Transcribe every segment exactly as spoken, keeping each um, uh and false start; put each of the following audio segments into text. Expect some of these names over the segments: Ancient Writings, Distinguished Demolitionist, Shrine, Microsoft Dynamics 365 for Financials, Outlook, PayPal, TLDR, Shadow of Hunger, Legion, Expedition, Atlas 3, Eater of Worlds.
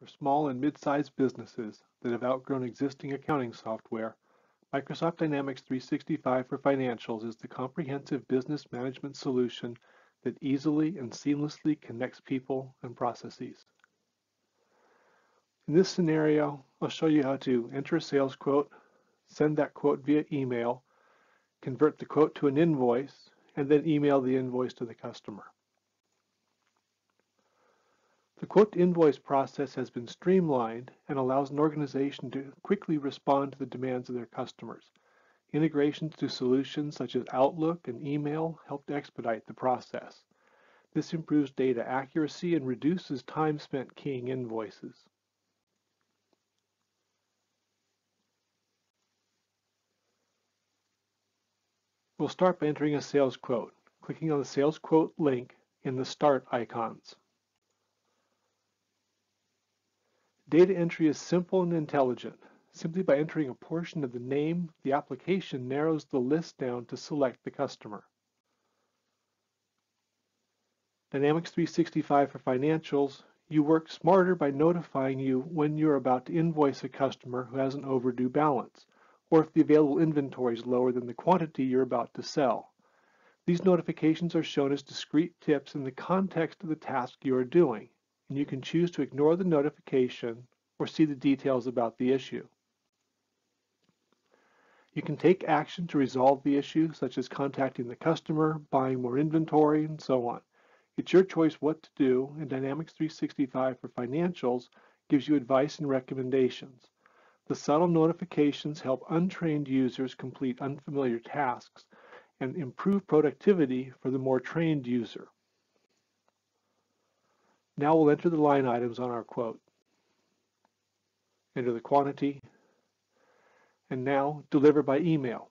For small and mid-sized businesses that have outgrown existing accounting software, Microsoft Dynamics three sixty-five for Financials is the comprehensive business management solution that easily and seamlessly connects people and processes. In this scenario, I'll show you how to enter a sales quote, send that quote via email, convert the quote to an invoice, and then email the invoice to the customer. The quote-to-invoice process has been streamlined and allows an organization to quickly respond to the demands of their customers. Integrations to solutions such as Outlook and email helped expedite the process. This improves data accuracy and reduces time spent keying invoices. We'll start by entering a sales quote, clicking on the sales quote link in the Start icons. Data entry is simple and intelligent. Simply by entering a portion of the name, the application narrows the list down to select the customer. Dynamics three sixty-five for Financials, you work smarter by notifying you when you're about to invoice a customer who has an overdue balance, or if the available inventory is lower than the quantity you're about to sell. These notifications are shown as discrete tips in the context of the task you are doing, and you can choose to ignore the notification or see the details about the issue. You can take action to resolve the issue, such as contacting the customer, buying more inventory, and so on. It's your choice what to do, and Dynamics three sixty-five for Financials gives you advice and recommendations. The subtle notifications help untrained users complete unfamiliar tasks and improve productivity for the more trained user. Now we'll enter the line items on our quote. Enter the quantity, and now deliver by email.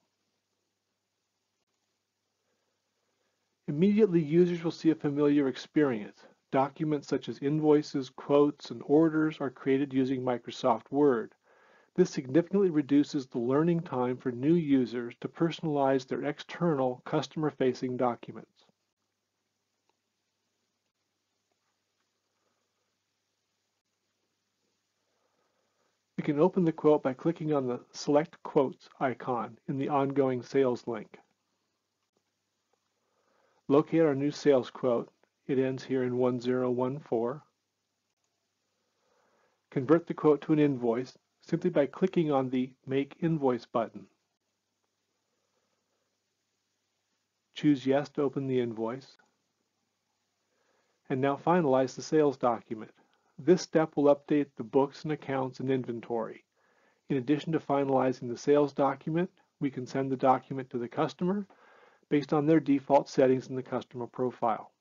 Immediately, users will see a familiar experience. Documents such as invoices, quotes, and orders are created using Microsoft Word. This significantly reduces the learning time for new users to personalize their external customer-facing documents. We can open the quote by clicking on the Select Quotes icon in the Ongoing Sales link. Locate our new sales quote. It ends here in one zero one four. Convert the quote to an invoice simply by clicking on the Make Invoice button. Choose Yes to open the invoice. And now finalize the sales document. This step will update the books and accounts and inventory. In addition to finalizing the sales document, we can send the document to the customer based on their default settings in the customer profile.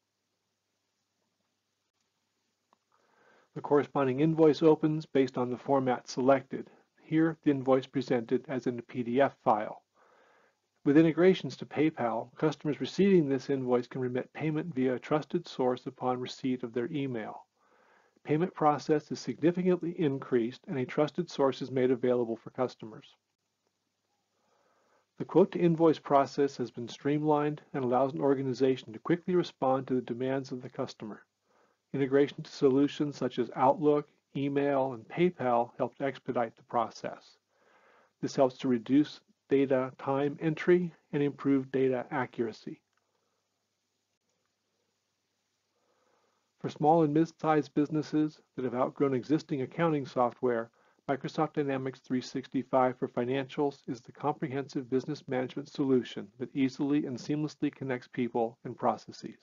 The corresponding invoice opens based on the format selected. Here, the invoice presented as in a P D F file. With integrations to PayPal, customers receiving this invoice can remit payment via a trusted source upon receipt of their email. Payment process is significantly increased and a trusted source is made available for customers. The quote-to-invoice process has been streamlined and allows an organization to quickly respond to the demands of the customer. Integration to solutions such as Outlook, email, and PayPal helped expedite the process. This helps to reduce data time entry and improve data accuracy. For small and mid-sized businesses that have outgrown existing accounting software, Microsoft Dynamics three sixty-five for Financials is the comprehensive business management solution that easily and seamlessly connects people and processes.